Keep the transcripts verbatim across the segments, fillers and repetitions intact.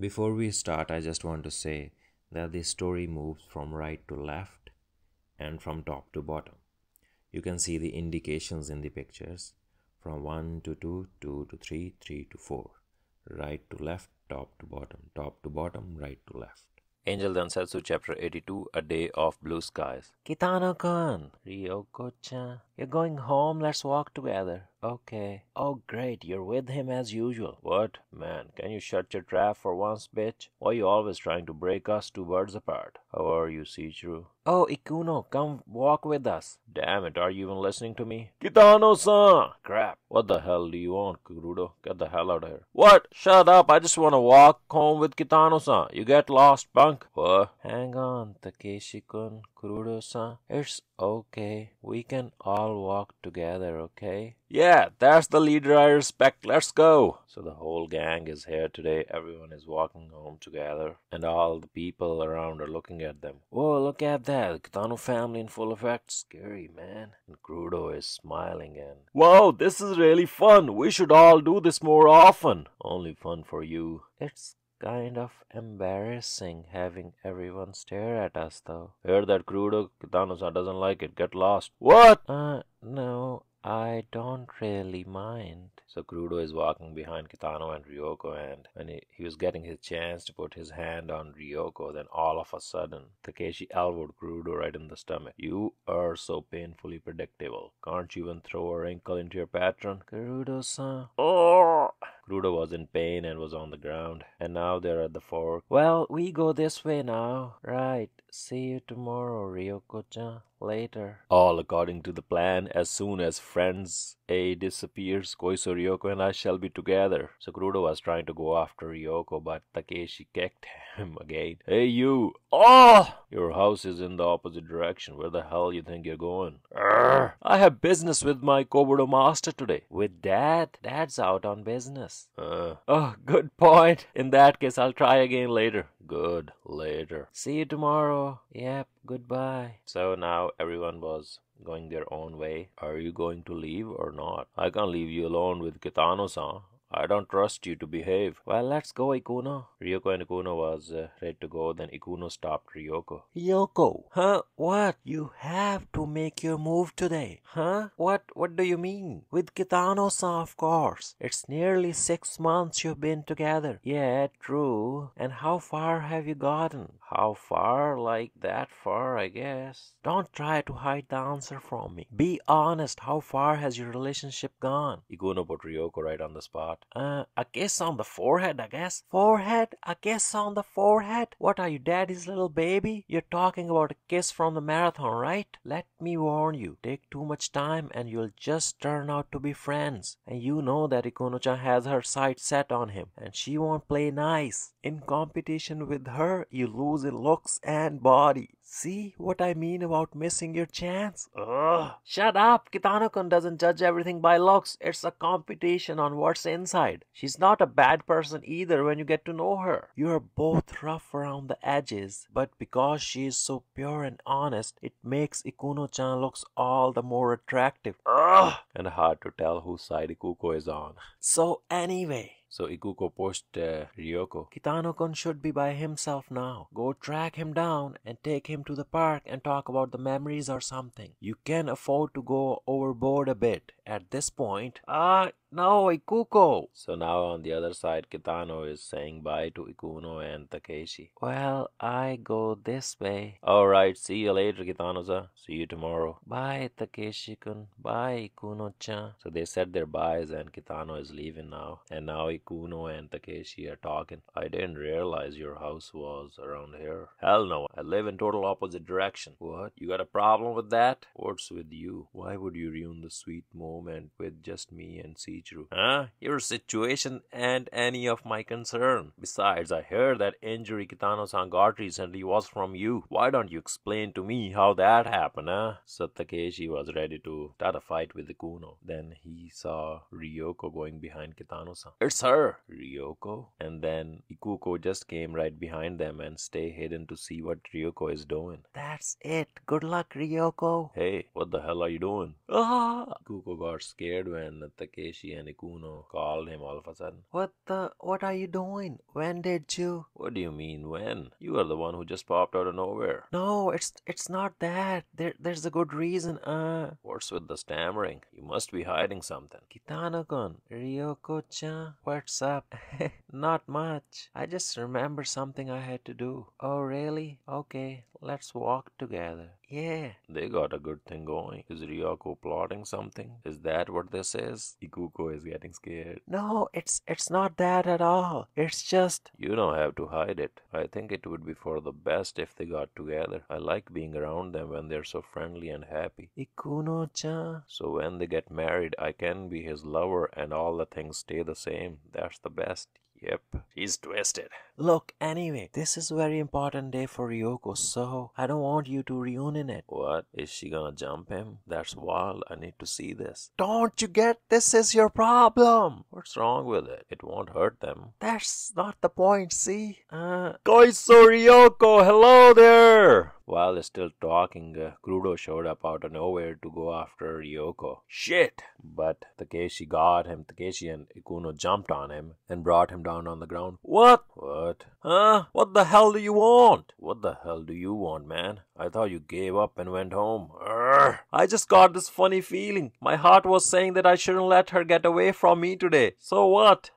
Before we start, I just want to say that the story moves from right to left and from top to bottom. You can see the indications in the pictures from one to two, two to three, three to four, right to left, top to bottom, top to bottom, right to left. Angel Densetsu Chapter eighty-two, A Day of Blue Skies. Kitano-kun, Ryoko-chan, you're going home, let's walk together. Okay. Oh great, you're with him as usual. What? Man, can you shut your trap for once, bitch? Why are you always trying to break us two birds apart? How are you, Seichiro? Oh, Ikuno, come walk with us. Damn it, are you even listening to me? Kitano-san! Crap. What the hell do you want, Kuroda? Get the hell out of here. What? Shut up, I just want to walk home with Kitano-san. You get lost, punk. What? Hang on, Takeshi-kun, Kuroda-san. It's okay. We can all walk together, okay? Yeah, that's the leader I respect. Let's go. So the whole gang is here today. Everyone is walking home together. And all the people around are looking at them. Whoa, look at that. The Kitano family in full effect. Scary, man. And Kuroda is smiling and... Wow, this is really fun. We should all do this more often. Only fun for you. It's kind of embarrassing having everyone stare at us, though. Heard that, Kuroda? Kitano-san doesn't like it. Get lost. What? Uh, no... I don't really mind. So Kuroda is walking behind Kitano and Ryoko, and when he, he was getting his chance to put his hand on Ryoko, then all of a sudden, Takeshi elbowed Kuroda right in the stomach. You are so painfully predictable. Can't you even throw a wrinkle into your patron? Kuroda-san. Oh! Kuroda was in pain and was on the ground, and now they're at the fork. Well, we go this way now. Right. See you tomorrow, Ryoko-chan. Later. All according to the plan. As soon as Friends A disappears, Koiso, Ryoko and I shall be together. So Kuroda was trying to go after Ryoko, but Takeshi kicked him again. Hey you! Oh! Your house is in the opposite direction. Where the hell you think you're going? Urgh. I have business with my Kobudo master today. With Dad? Dad's out on business. Uh. Oh, good point. In that case, I'll try again later. Good. Later. See you tomorrow. Yep. Goodbye. So now everyone was going their own way. Are you going to leave or not? I can't leave you alone with Kitano-san. I don't trust you to behave. Well, let's go, Ikuno. Ryoko and Ikuno was uh, ready to go. Then Ikuno stopped Ryoko. Ryoko? Huh? What? You have to make your move today. Huh? What? What do you mean? With Kitano-san, of course. It's nearly six months you've been together. Yeah, true. And how far have you gotten? How far? Like that far, I guess. Don't try to hide the answer from me. Be honest. How far has your relationship gone? Ikuno put Ryoko right on the spot. Uh, a kiss on the forehead, I guess. Forehead? A kiss on the forehead? What are you, daddy's little baby? You're talking about a kiss from the marathon, right? Let me warn you, take too much time and you'll just turn out to be friends. And you know that Ikuno-chan has her sight set on him. And she won't play nice. In competition with her, you lose in looks and body. See what I mean about missing your chance? Ugh. Shut up! Kitano-kun doesn't judge everything by looks. It's a competition on what's inside. She's not a bad person either when you get to know her. You are both rough around the edges, but because she is so pure and honest, it makes Ikuno-chan looks all the more attractive. Ugh. And hard to tell whose side Ikuko is on. So anyway... So Ikuko pushed uh, Ryoko. Kitano-kun should be by himself now. Go track him down and take him to the park and talk about the memories or something. You can afford to go overboard a bit at this point. Ah, uh, no, Ikuko. So now on the other side, Kitano is saying bye to Ikuno and Takeshi. Well, I go this way. Alright, see you later, Kitano-san. See you tomorrow. Bye, Takeshi-kun. Bye, Ikuno-chan. So they said their byes and Kitano is leaving now. And now Ikuno and Takeshi are talking. I didn't realize your house was around here. Hell no, I live in total opposite direction. What? You got a problem with that? What's with you? Why would you ruin the sweet moment with just me and Seichiro? Huh? Your situation and any of my concern. Besides, I heard that injury Kitano-san got recently was from you. Why don't you explain to me how that happened, huh? So Takeshi was ready to start a fight with Ikuno. Then he saw Ryoko going behind Kitano-san. It's her, Ryoko. And then Ikuko just came right behind them and stay hidden to see what Ryoko is doing. That's it. Good luck, Ryoko. Hey, what the hell are you doing? Ah! Ikuko got scared when Takeshi Takeshi and Ikuno called him all of a sudden. What the? What are you doing? When did you? What do you mean when? You are the one who just popped out of nowhere. No, it's it's not that. There, there's a good reason. Uh. What's with the stammering? You must be hiding something. Kitano-kun, Ryoko-chan, what's up? Not much. I just remember something I had to do. Oh, really? Okay, let's walk together. Yeah. They got a good thing going. Is Ryoko plotting something? Is that what this is? Ikuko is getting scared. No, it's it's not that at all. It's just... You don't have to hide it. I think it would be for the best if they got together. I like being around them when they're so friendly and happy. Ikuno-chan. So when they get married, I can be his lover and all the things stay the same. That's the best. Yep, he's twisted. Look, anyway, this is a very important day for Ryoko, so I don't want you to ruin it. What? Is she gonna jump him? That's wild. I need to see this. Don't you get? This is your problem. What's wrong with it? It won't hurt them. That's not the point, see? Uh... Koiso Ryoko, hello there! While they're still talking, uh, Kuroda showed up out of nowhere to go after Ryoko. Shit! But Takeshi got him. Takeshi and Ikuno jumped on him and brought him down on the ground. What? What? Huh? What the hell do you want? What the hell do you want, man? I thought you gave up and went home. Urgh. I just got this funny feeling. My heart was saying that I shouldn't let her get away from me today. So what?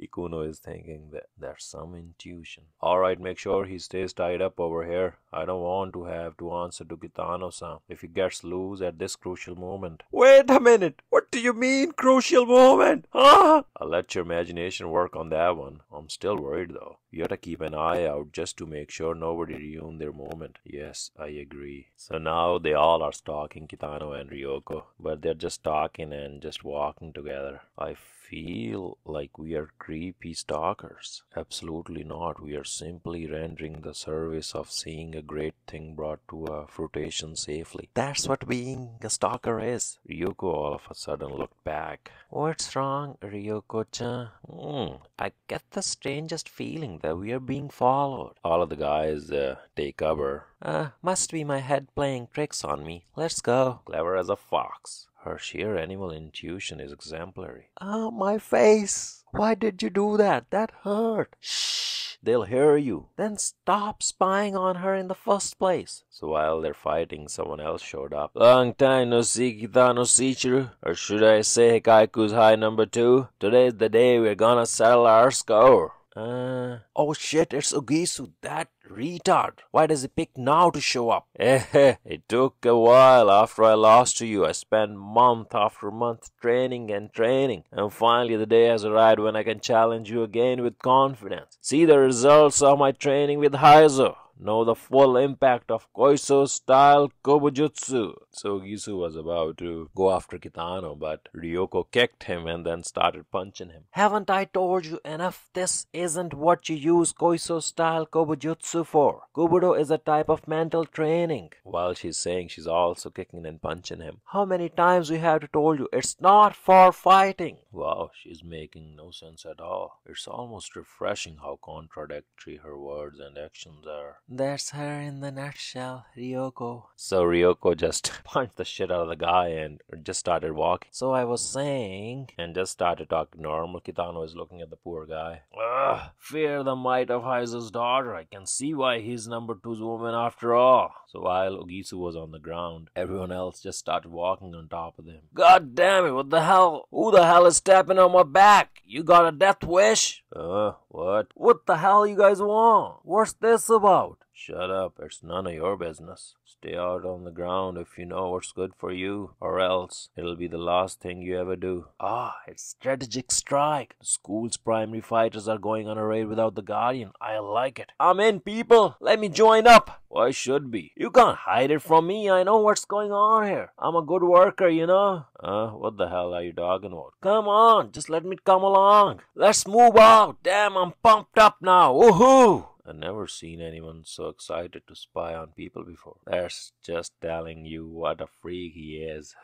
Ikuno is thinking that there's some intuition. Alright, make sure he stays tied up over here. I don't want to have to answer to Kitano-san if he gets loose at this crucial moment. Wait a minute! What do you mean, crucial moment? Huh? I'll let your imagination work on that one. I'm still worried though. You gotta keep an eye out just to make sure nobody ruined their moment. Yes, I agree. So now they all are stalking Kitano and Ryoko, but they're just talking and just walking together. I feel like we are creepy stalkers. Absolutely not. We are simply rendering the service of seeing a great thing brought to a fruition safely. That's what being a stalker is. Ryoko all of a sudden looked back. What's wrong, Ryoko-chan? Mm, I get the strangest feeling that we are being followed. All of the guys uh, take cover. Uh, must be my head playing tricks on me. Let's go. Clever as a fox. Her sheer animal intuition is exemplary. Oh, my face! Why did you do that? That hurt. Shh! They'll hear you. Then stop spying on her in the first place. So while they're fighting, someone else showed up. Long time no see, Kitano-shichiru. Or should I say Hikaiku's high number two? Today's the day we're gonna settle our score. Uh, oh shit, it's Ogisu, that retard. Why does he pick now to show up? It took a while after I lost to you. I spent month after month training and training. And finally the day has arrived when I can challenge you again with confidence. See the results of my training with Haizo. Know the full impact of Koiso-style Kobujutsu. So Ogisu was about to go after Kitano, but Ryoko kicked him and then started punching him. Haven't I told you enough? This isn't what you use Koiso-style Kobujutsu for. Kobudo is a type of mental training. While she's saying, she's also kicking and punching him. How many times we have to tell you? It's not for fighting. Wow, she's making no sense at all. It's almost refreshing how contradictory her words and actions are. That's her in the nutshell, Ryoko. So Ryoko just punched the shit out of the guy and just started walking. So I was saying... And just started talking normal. Kitano is looking at the poor guy. Ugh, fear the might of Haizo's daughter. I can see why he's number two's woman after all. So while Ogisu was on the ground, everyone else just started walking on top of him. God damn it, what the hell? Who the hell is stepping on my back? You got a death wish? Uh, what? What the hell you guys want? What's this about? Shut up, it's none of your business. Stay out on the ground if you know what's good for you, or else it'll be the last thing you ever do. Ah, it's strategic strike. The school's primary fighters are going on a raid without the guardian. I like it. I'm in, people. Let me join up. Why should be? You can't hide it from me. I know what's going on here. I'm a good worker, you know. Uh, what the hell are you talking about? Come on, just let me come along. Let's move out. Damn, I'm pumped up now. Woohoo! I've never seen anyone so excited to spy on people before. That's just telling you what a freak he is.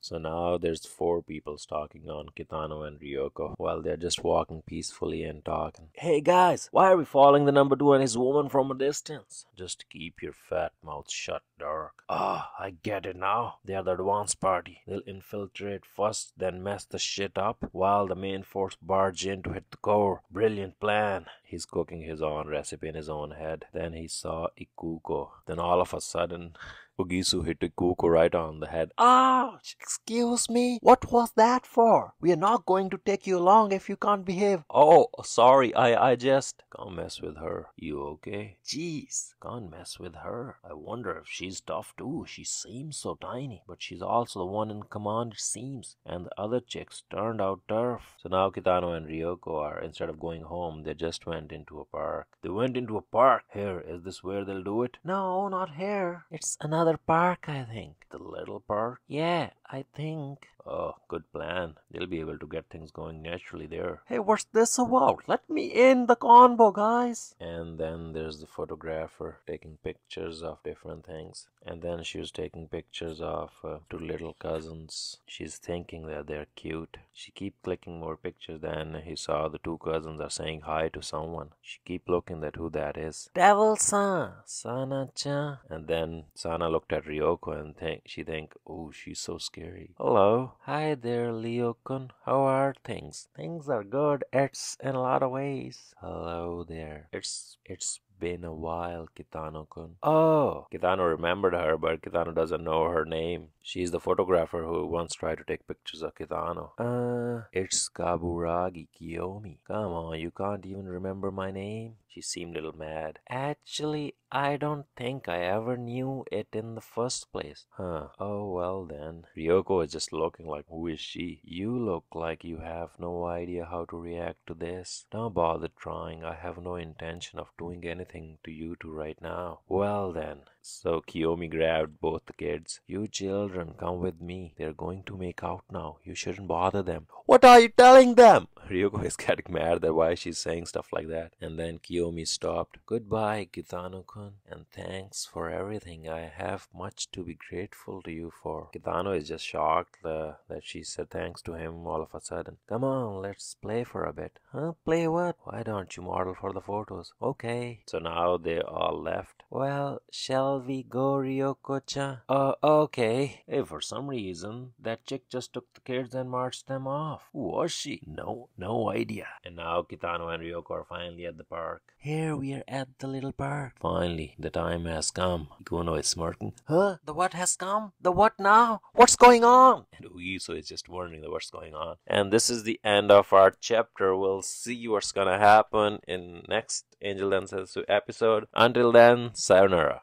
So now there's four people stalking on Kitano and Ryoko while they're just walking peacefully and talking. Hey guys, why are we following the number two and his woman from a distance? Just keep your fat mouth shut, dork. Ah, oh, I get it now. They're the advanced party. They'll infiltrate first, then mess the shit up while the main force barge in to hit the core. Brilliant plan. He's cooking his own recipe in his own head. Then he saw Ikuno. Then all of a sudden, Ogisu hit Ikuno right on the head. Ouch! Excuse me? What was that for? We are not going to take you along if you can't behave. Oh, sorry. I, I just... Can't mess with her. You okay? Jeez. Can't mess with her. I wonder if she's tough too. She seems so tiny. But she's also the one in command, it seems. And the other chicks turned out turf. So now Kitano and Ryoko are, instead of going home, they just went into a park. They went into a park. Here, is this where they'll do it? No, not here. It's another park, I think. The little park? Yeah, I think. Oh, good plan. They'll be able to get things going naturally there. Hey, what's this about? Let me in the convo, guys. And then there's the photographer taking pictures of different things. And then she was taking pictures of uh, two little cousins. She's thinking that they're cute. She keep clicking more pictures. Then he saw the two cousins are saying hi to someone. She keep looking at who that is. Devil-san, Sana-chan. And then Sana looked at Ryoko and think she think, oh, she's so scary. Hello. Hi there, Leo-kun. How are things? Things are good. It's in a lot of ways. Hello there. It's... it's... been a while, Kitano-kun. Oh, Kitano remembered her, but Kitano doesn't know her name. She's the photographer who once tried to take pictures of Kitano. Uh, it's Kaburagi Kiyomi. Come on, you can't even remember my name? She seemed a little mad. Actually, I don't think I ever knew it in the first place. Huh. Oh, well then. Ryoko is just looking like, who is she? You look like you have no idea how to react to this. Don't bother trying. I have no intention of doing anything to you two right now. Well then. So Kiyomi grabbed both the kids. You children, come with me. They're going to make out now. You shouldn't bother them. What are you telling them? Ryoko is getting mad that why she's saying stuff like that. And then Kiyomi stopped. Goodbye, Kitano-kun. And thanks for everything. I have much to be grateful to you for. Kitano is just shocked uh, that she said thanks to him all of a sudden. Come on, let's play for a bit. Huh? Play what? Why don't you model for the photos? Okay. So now they all left. Well, shall we go, Ryoko-chan? Uh, okay. Hey, for some reason, that chick just took the kids and marched them off. Who was she? No, no idea. And now Kitano and Ryoko are finally at the park. Here we are at the little park. Finally, the time has come. Ikuno is smirking. Huh? The what has come? The what now? What's going on? And Uiso is just wondering what's going on. And this is the end of our chapter. We'll see what's gonna happen in next Angel Densetsu episode. Until then, sayonara.